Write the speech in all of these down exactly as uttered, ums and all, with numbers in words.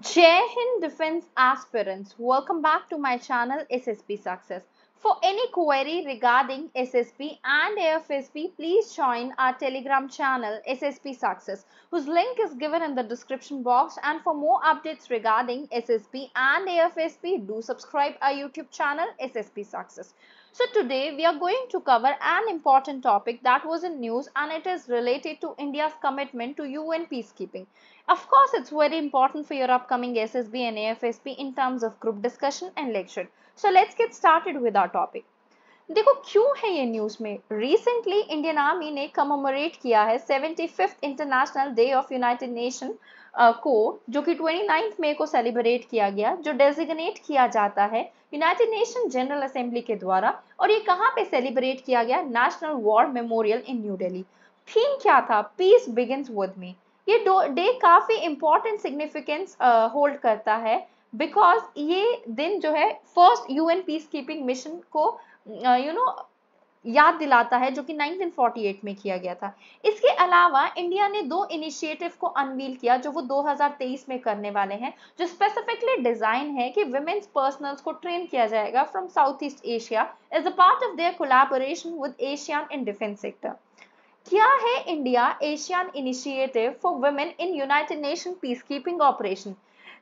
Jai Hind defense aspirants, welcome back to my channel S S B Success. For any query regarding S S B and A F S B, please join our Telegram channel S S B Success, whose link is given in the description box. And for more updates regarding S S B and A F S B, do subscribe our YouTube channel S S B Success. So today we are going to cover an important topic that was in news, and it is related to India's commitment to U N peacekeeping. Of course, it's very important for your upcoming S S B and A F S B in terms of group discussion and lecture. So let's get started with our topic. देखो क्यों है ये news में? Recently Indian army ने commemorate किया है seventy fifth international day of United Nation को, जो कि ट्वेंटी नाइन्थ मई को सेलिब्रेट किया गया, जो डेजिग्नेट किया जाता है यूनाइटेड नेशन जनरल असेंबली के द्वारा. और ये कहाँ पे सेलिब्रेट किया गया? National war memorial in new Delhi. Theme क्या था? Peace begins with me. ये डे काफ़ी इम्पोर्टेंट सिग्निफिकेंस होल्ड करता है, बिकॉज ये दिन जो है फर्स्ट यूएन पीसकीपिंग मिशन को you uh, know you know, याद दिलाता है, जो कि नाइनटीन फोर्टी एट में किया गया था. इसके अलावा इंडिया ने दो इनिशिएटिव को अनवील किया, जो वो दो हज़ार तेईस में करने वाले हैं, जो स्पेसिफिकली डिजाइन है कि विमेंस पर्सनल्स को ट्रेन किया जाएगा from South East Asia as a part of their collaboration with ASEAN in defence sector. क्या है India ASEAN initiative for women in United Nation peacekeeping operation?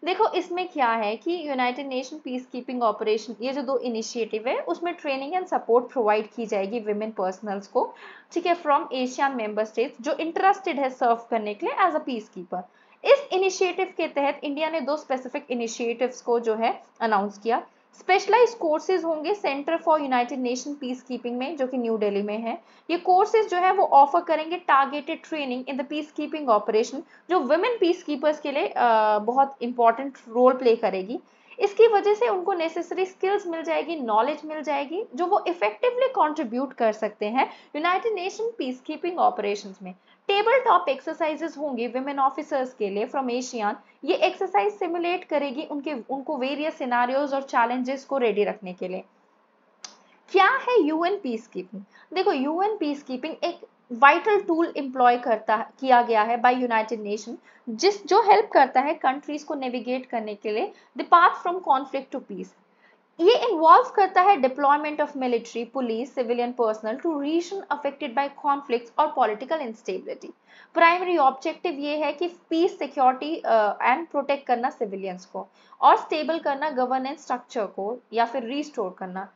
देखो इसमें क्या है कि यूनाइटेड नेशन पीसकीपिंग ऑपरेशन, ये जो दो इनिशिएटिव है उसमें ट्रेनिंग एंड सपोर्ट प्रोवाइड की जाएगी विमेन पर्सनल्स को, ठीक है, फ्रॉम एशियन मेंबर स्टेट्स जो इंटरेस्टेड है सर्व करने के लिए एज अ पीस कीपर. इस इनिशिएटिव के तहत इंडिया ने दो स्पेसिफिक इनिशिएटिव्स को जो है अनाउंस किया. स्पेशलाइज कोर्सेज होंगे centre for United Nation peace keeping में, जो कि न्यू दिल्ली में है. ये कोर्सेज जो है वो ऑफर करेंगे targeted training in the peace keeping operation, जो वुमेन पीस कीपर्स के लिए आ, बहुत इंपॉर्टेंट रोल प्ले करेगी. इसकी वजह से उनको नेसेसरी स्किल्स मिल जाएगी, नॉलेज मिल जाएगी, जो वो इफेक्टिवली कंट्रीब्यूट कर सकते हैं United Nation peace keeping operations में. टेबल टॉप एक्सरसाइजेस होंगी विमेन ऑफिसर्स के लिए फ्रॉम एशियान. ये एक्सरसाइज सिमुलेट करेगी उनके उनको वेरियस सिनारियोज और चैलेंजेस को रेडी रखने के लिए. क्या है यूएन पीस कीपिंग? देखो यूएन पीस कीपिंग एक वाइटल टूल एम्प्लॉय करता किया गया है बाय यूनाइटेड नेशन, जिस जो हेल्प करता है कंट्रीज को नेविगेट करने के लिए the path from conflict to peace. ये इन्वॉल्व करता है deployment of military, police, civilian personnel to region affected by conflicts और पॉलिटिकल इंस्टेबिलिटी. प्राइमरी ऑब्जेक्टिव ये है कि पीस, सिक्योरिटी एंड प्रोटेक्ट करना सिविलियंस को, और स्टेबल करना गवर्नेंस स्ट्रक्चर को या फिर रिस्टोर करना.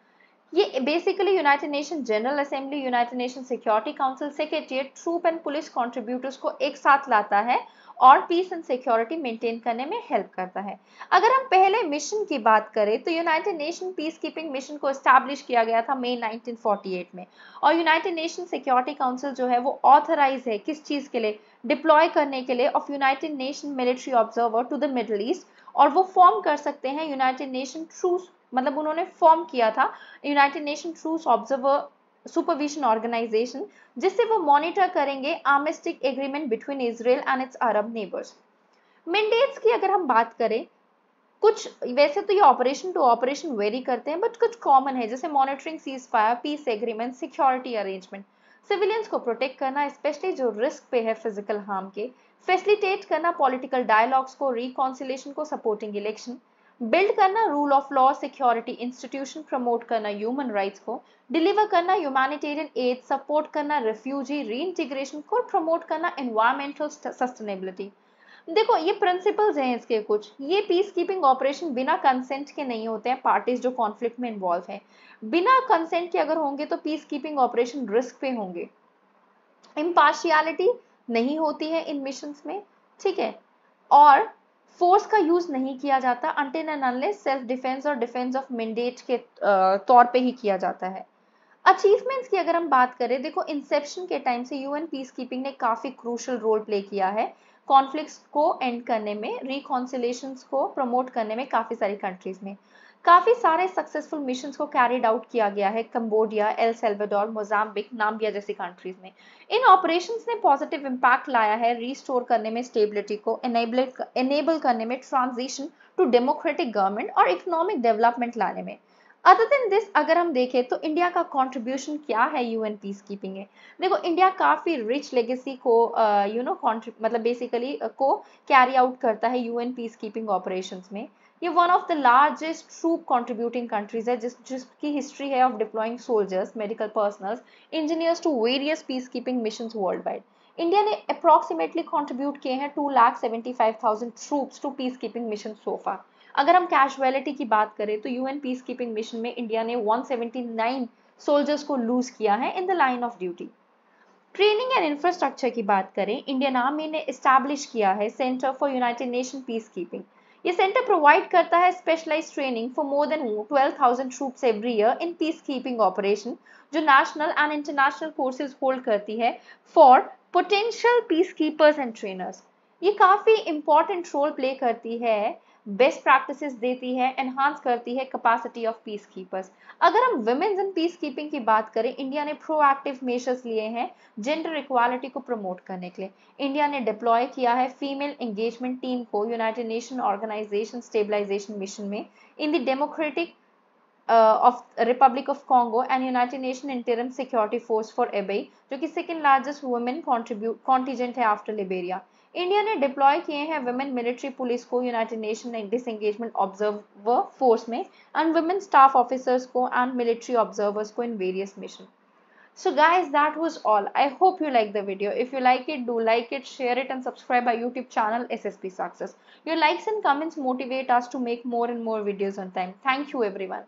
ये basically United Nation General Assembly, United Nation Security Council secretariat, troop and police contributors को एक साथ लाता है और पीस एंड सिक्योरिटी मेंटेन करने में हेल्प करता है. अगर हम पहले मिशन की बात करें तो यूनाइटेड नेशन पीसकीपिंग मिशन को एस्टैब्लिश किया गया था मई नाइनटीन फोर्टी एट में, और यूनाइटेड नेशन सिक्योरिटी काउंसिल जो है वो ऑथराइज है किस चीज़ के लिए? डिप्लॉय करने के लिए of United Nation military observer to the Middle East. और वो फॉर्म कर सकते हैं यूनाइटेड नेशन ट्रूस, मतलब उन्होंने फॉर्म किया था United Nation truce observer supervision organisation, जिससे वो मॉनिटर करेंगे armistice agreement between Israel and its Arab neighbours. Mandates की अगर हम बात करें, कुछ वैसे तो ये ऑपरेशन टू ऑपरेशन वेरी करते हैं, बट कुछ कॉमन है, जैसे monitoring cease fire, peace agreement, security arrangement, civilians को प्रोटेक्ट करना स्पेशली जो रिस्क पे है फिजिकल हार्म के, फैसिलिटेट करना पॉलिटिकल डायलॉग्स को, रिकॉन्सिलेशन को, सपोर्टिंग इलेक्शन, बिल्ड करना rule of law, security institution, promote करना ह्यूमन राइट्स को, डिलीवर करना ह्यूमैनिटेरियन एड, सपोर्ट करना रेफ्यूजी रीइंटीग्रेशन को, प्रमोट करना एनवायरमेंटल सस्टेनेबिलिटी. देखो ये प्रिंसिपल्स हैं इसके कुछ. ये पीस कीपिंग ऑपरेशन बिना कंसेंट के नहीं होते हैं. पार्टीज जो कॉन्फ्लिक्ट में इन्वॉल्व है बिना कंसेंट के अगर होंगे तो पीस कीपिंग ऑपरेशन रिस्क पे होंगे. इम्पार्शियलिटी नहीं होती है इन मिशंस में, ठीक है, और फोर्स का यूज नहीं किया जाता until and unless self defence और डिफेंस ऑफ मैंडेट के तौर पे ही किया जाता है. अचीवमेंट्स की अगर हम बात करें, देखो इंसेप्शन के टाइम से यूएन पीसकीपिंग ने काफी क्रूशल रोल प्ले किया है कॉन्फ्लिक्ट्स को एंड करने में, रिकॉन्सिलेशंस को प्रमोट करने में. काफी सारी कंट्रीज में काफी सारे सक्सेसफुल मिशंस को कैरीड आउट किया गया है Cambodia, El Salvador, Mozambique, Namibia जैसी कंट्रीज में. इन ऑपरेशंस ने पॉजिटिव इम्पैक्ट लाया है रिस्टोर करने में स्टेबिलिटी को, एनेबल एनेबल करने में ट्रांजिशन टू डेमोक्रेटिक गवर्नमेंट और इकोनॉमिक डेवलपमेंट लाने में. अदर देन दिस अगर हम देखें तो इंडिया का कंट्रीब्यूशन क्या है यूएन पीस कीपिंग में। देखो इंडिया काफ़ी रिच लेगेसी को यू नो मतलब बेसिकली uh, को कैरी आउट करता है यूएन पीस कीपिंग ऑपरेशंस में। ये one of the largest troop contributing countries है जिस जिसकी हिस्ट्री है of deploying soldiers, medical personnels, engineers to various peace keeping mission world wide. India ने अप्रॉक्सीमेटली कंट्रीब्यूट किए हैं two lakh seventy five thousand troops to peace keeping mission so far. अगर हम casualty की बात करें तो यूएन पीस कीपिंग मिशन में इंडिया ने एक सौ उन्यासी सोल्जर्स को लूज किया है in the line of duty. Training and infrastructure की बात करें, इंडियन आर्मी ने एस्टैब्लिश किया है centre for United Nation peace keeping. ये सेंटर प्रोवाइड करता है specialised training for more than twelve thousand troops every year in peace keeping operation, जो national and international courses hold करती है for potential peace keepers and trainers. ये काफ़ी important role play करती है, बेस्ट प्रैक्टिसेस देती है, एनहांस करती है कैपेसिटी ऑफ पीस कीपर्स। अगर हम वुमेन्स इन पीस कीपिंग की बात करें, इंडिया ने प्रोएक्टिव मेजर्स लिए हैं जेंडर इक्वालिटी को प्रमोट करने के लिए। इंडिया ने डिप्लॉय किया है फीमेल एंगेजमेंट टीम को United Nation organisation stabilisation mission में in the Democratic of Republic of Congo and United Nation interim security force for Abyei, जो कि second largest women contribute contingent है आफ्टर लिबेरिया। इंडिया ने deploy किए हैं women military police को United Nation disengagement observer force में and women staff officers को and military observers को in various mission. So guys that was all. I hope you like the video. If you like it, do like it, share it and subscribe our YouTube channel S S B success. Your likes and comments motivate us to make more and more videos on time. Thank you everyone.